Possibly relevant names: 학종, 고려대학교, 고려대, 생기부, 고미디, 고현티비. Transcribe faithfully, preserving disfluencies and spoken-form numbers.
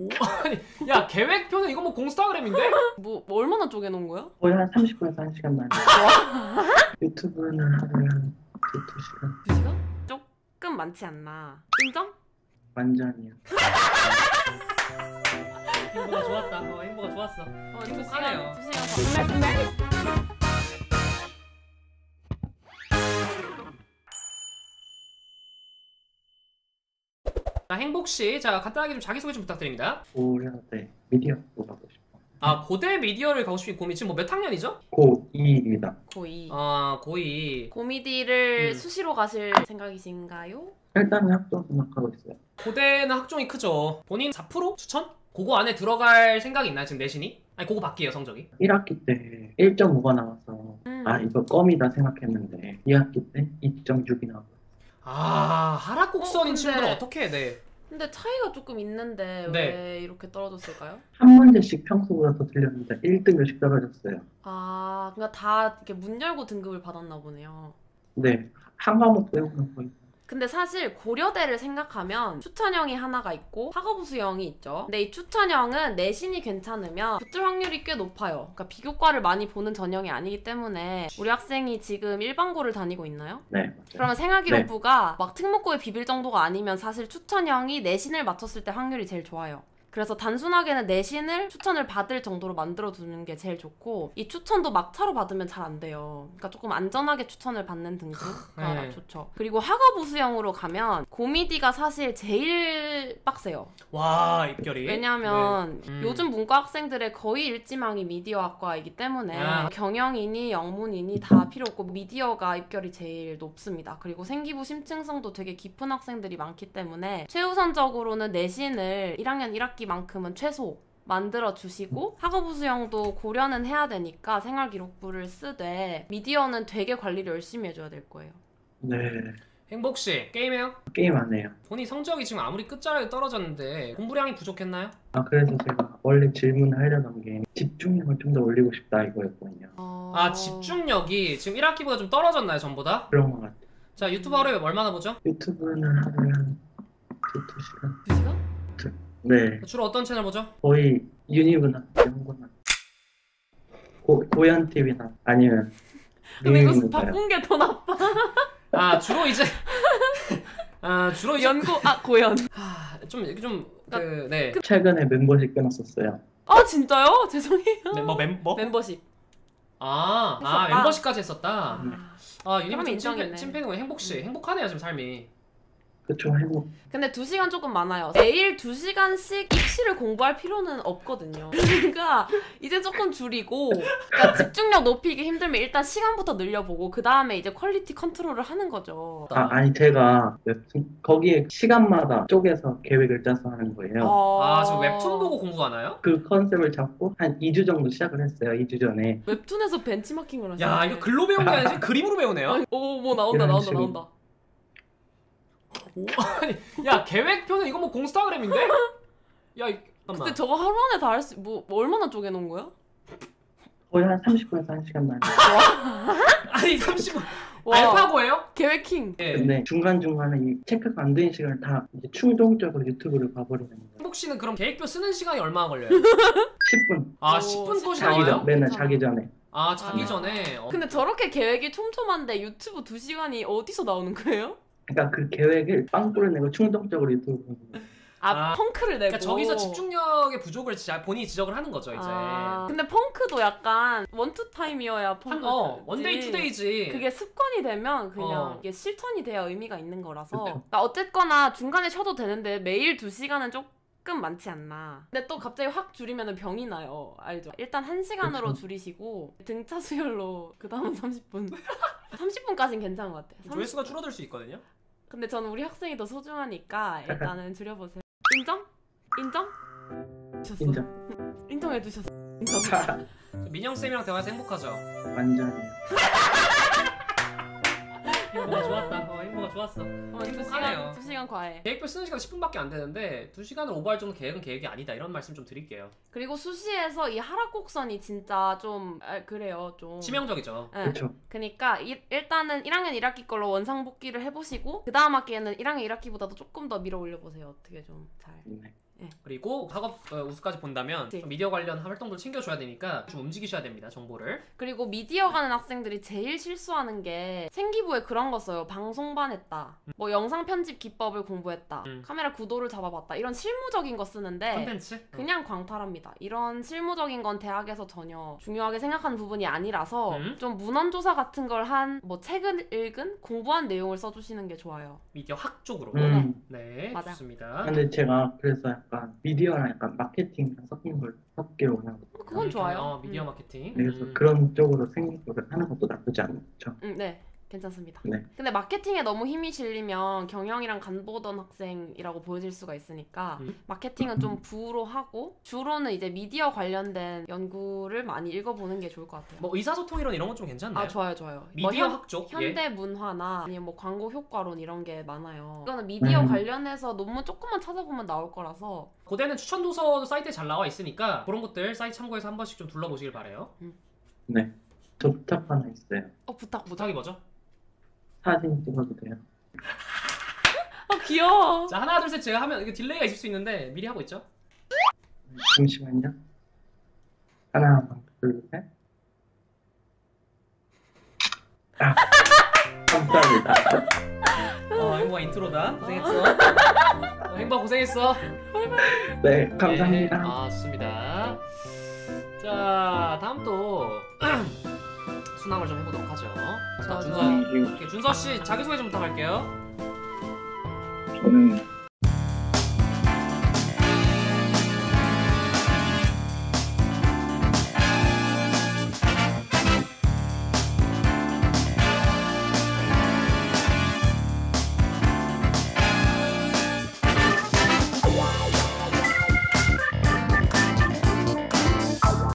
오, 아니, 야 계획표는 이거 뭐 공스타그램인데? 뭐, 뭐 얼마나 쪼개놓은 거야? 거의 한 삼십 분에서 한 시간 만에. 유튜브는 한 두 시간. 두 시간? 조금 많지 않나? 인정? 완전이요. 행보가 좋았다. 어, 행보가 좋았어. 어, 행복하네요. 두 시간. 아, 행복 씨, 자 간단하게 좀 자기소개 좀 부탁드립니다. 고려대 미디어 가고 싶어. 아, 고대 미디어를 가고 싶은 고민. 지금 뭐 몇 학년이죠? 고이입니다. 고이. 아, 고이. 고미디를 음. 수시로 가실 생각이신가요? 일단은 학종 생각하고 있어요. 고대는 학종이 크죠. 본인 사 퍼센트 추천? 그거 안에 들어갈 생각이 있나요? 지금 내신이? 아니, 그거 바뀌어요, 성적이? 일 학기 때 일 점 오가 나와서 음. 아, 이거 껌이다 생각했는데 이 학기 때 이 점 육이 나와서. 아, 하락곡선인 어, 친구들은 어떻게 해야 돼? 근데 차이가 조금 있는데 네. 왜 이렇게 떨어졌을까요? 한 문제씩 평소보다 더 들렸는데 일 등씩 떨어졌어요. 아, 그러니까 다 이렇게 문 열고 등급을 받았나 보네요. 네, 한 과목 빼고는 거의. 근데 사실 고려대를 생각하면 추천형이 하나가 있고 학업 우수형이 있죠. 근데 이 추천형은 내신이 괜찮으면 붙을 확률이 꽤 높아요. 그러니까 비교과를 많이 보는 전형이 아니기 때문에. 우리 학생이 지금 일반고를 다니고 있나요? 네, 맞아요. 그러면 생활기록부가 네. 막 특목고에 비빌 정도가 아니면 사실 추천형이 내신을 맞췄을 때 확률이 제일 좋아요. 그래서 단순하게는 내신을 추천을 받을 정도로 만들어두는 게 제일 좋고, 이 추천도 막차로 받으면 잘 안 돼요. 그러니까 조금 안전하게 추천을 받는 등급가 네. 좋죠. 그리고 학업 우수형으로 가면 고미디가 사실 제일 빡세요. 와, 입결이. 왜냐면 네. 음. 요즘 문과 학생들의 거의 일지망이 미디어학과이기 때문에 야. 경영이니 영문이니 다 필요 없고 미디어가 입결이 제일 높습니다. 그리고 생기부 심층성도 되게 깊은 학생들이 많기 때문에 최우선적으로는 내신을 일 학년 일 학기 만큼은 최소 만들어주시고, 학업우수형도 고려는 해야 되니까 생활기록부를 쓰되 미디어는 되게 관리를 열심히 해줘야 될 거예요. 네. 행복씨, 게임해요? 게임 안 해요. 본인 성적이 지금 아무리 끝자락에 떨어졌는데 공부량이 부족했나요? 아, 그래서 제가 원래 질문하려던 게 집중력을 좀 더 올리고 싶다 이거였거든요. 어... 아, 집중력이 지금 일 학기보다 좀 떨어졌나요, 전보다? 그런 것 같아요. 자, 유튜브 하루에 얼마나 보죠? 유튜브는 하루에 한 두 시간. 두 시간? 네. 주로 어떤 채널 보죠? 거의 유니브나 영구나 고현티비나 아니면 근데 이거 바꾼 게 더 나빠. 아, 주로 이제 아 주로 이제 연구 아 고현 아, 좀 이렇게 좀 그 네 최근에 멤버십 끊었었어요. 아, 진짜요? 죄송해요. 네, 뭐 멤버? 멤버십. 아, 아, 아 멤버십까지 했었다. 아, 네. 아, 유니브 좀 찐팬이고. 행복씨, 음. 행복하네요 지금 삶이. 그쵸, 행복. 근데 두 시간 조금 많아요. 매일 두 시간씩 입시를 공부할 필요는 없거든요. 그러니까 이제 조금 줄이고, 그러니까 집중력 높이기 힘들면 일단 시간부터 늘려보고 그 다음에 이제 퀄리티 컨트롤을 하는 거죠. 아, 아니, 제가 웹툰, 거기에 시간마다 쪼개서 계획을 짜서 하는 거예요. 아, 지금 웹툰 보고 공부하나요? 그 컨셉을 잡고 한 이 주 정도 시작을 했어요. 이 주 전에. 웹툰에서 벤치마킹을 하시네. 야, 이거 글로 배운 게 아니지 그림으로 배우네요. 오, 뭐 나온다 나온다 식으로. 나온다. 오, 아니, 야 계획표는 이거 뭐 공스타그램인데? 야, 잠깐만. 근데 저거 하루 안에 다 할 수, 뭐, 뭐 얼마나 쪼개놓은 거야? 거의 한 삼십 분에서 한 시간 만에. 아니, 삼십 분. 알파고예요? 계획킹. 네. 근데 중간중간에 이 체크가 안 되는 시간을 다 이제 충동적으로 유튜브를 봐버리는 거예요. 행복 씨는 그럼 계획표 쓰는 시간이 얼마나 걸려요? 십 분. 아, 오, 십 분 컷이 나와요? 맨날 자기 전에. 아, 자기 아. 전에. 어. 근데 저렇게 계획이 촘촘한데 유튜브 두 시간이 어디서 나오는 거예요? 그러니까 그 계획을 빵꾸를 내고 충동적으로 유튜브 보는 거예요. 아, 아, 펑크를 내고. 그러니까 저기서 집중력의 부족을 지, 본인이 지적을 하는 거죠, 이제. 아, 근데 펑크도 약간 원투타임이어야 펑크. 어, 원데이 투데이지. 그게 습관이 되면 그냥 어. 이게 실천이 돼야 의미가 있는 거라서. 그러니까 어쨌거나 중간에 쉬어도 되는데 매일 두 시간은 조금 많지 않나. 근데 또 갑자기 확 줄이면 병이 나요. 알죠? 일단 한 시간으로 그쵸. 줄이시고 등차 수열로 그 다음은 삼십 분. 삼십 분까지는 괜찮은 것 같아요. 조회수가 줄어들 수 있거든요? 근데 저는 우리 학생이 더 소중하니까 일단은 줄여보세요. 인정? 인정? 주셨어. 인정. 인정해 주셨어. 인정. 민영쌤이랑 대화해서 행복하죠? 완전이에요. 행복가 좋았다. 어, 행복가 좋았어. 어, 행복하네요. 두 시간 과외. 계획표 쓰는 시간 십 분밖에 안 되는데 두 시간을 오버할 정도 계획은 계획이 아니다. 이런 말씀 좀 드릴게요. 그리고 수시에서 이 하락곡선이 진짜 좀 아, 그래요. 좀 치명적이죠. 네. 그렇죠. 그러니까 이, 일단은 일 학년 일 학기 걸로 원상복귀를 해보시고 그 다음 학기에는 일 학년 일 학기보다도 조금 더 밀어 올려보세요. 어떻게 좀 잘. 네. 네. 그리고 학업 어, 우수까지 본다면 네. 미디어 관련 활동도 챙겨줘야 되니까 좀 움직이셔야 됩니다, 정보를. 그리고 미디어 가는 학생들이 제일 실수하는 게 생기부에 그런 거 써요. 방송반 했다, 음. 뭐 영상 편집 기법을 공부했다, 음. 카메라 구도를 잡아봤다, 이런 실무적인 거 쓰는데 컨텐츠? 그냥 음. 광탈합니다. 이런 실무적인 건 대학에서 전혀 중요하게 생각하는 부분이 아니라서 음? 좀 문헌조사 같은 걸 한 뭐 책을 읽은 공부한 내용을 써주시는 게 좋아요. 미디어 학 쪽으로. 음. 네, 맞아요. 좋습니다. 근데 제가 그래서 약간 미디어랑 약간 마케팅 섞인 걸 섞기로 원하는 거. 그건 음, 좋아요. 어, 미디어 음. 마케팅. 그래서 음. 그런 쪽으로 생각을 하는 것도 나쁘지 않죠. 음, 네. 괜찮습니다. 네. 근데 마케팅에 너무 힘이 실리면 경영이랑 간보던 학생이라고 보여질 수가 있으니까 음. 마케팅은 좀 부로 하고 주로는 이제 미디어 관련된 연구를 많이 읽어보는 게 좋을 것 같아요. 뭐 의사소통이론 이런 건 좀 괜찮나요? 아, 좋아요, 좋아요. 미디어 뭐 현, 쪽? 현대문화나 아니면 뭐 광고 효과론 이런 게 많아요. 이거는 미디어 음. 관련해서 논문 조금만 찾아보면 나올 거라서. 고대는 추천도서 사이트에 잘 나와 있으니까 그런 것들 사이트 참고해서 한 번씩 좀 둘러보시길 바라요. 음. 네. 저 부탁 하나 있어요. 어, 부탁. 부탁이 뭐죠? 사진 찍어도 돼요? 아, 귀여워. 자, 하나 둘 셋 제가 하면 이게 딜레이가 있을 수 있는데 미리 하고 있죠? 잠시만요. 하나 둘 셋. 아, 감사합니다. 어, 행복한 인트로다. 고생했어. 어, 행복아 고생했어. 네, 감사합니다. 네, 아, 좋습니다. 자, 다음 또 수능을 좀 해보도록 하죠. 자, 준서, 준서 씨 자기소개 좀 부탁할게요. 저는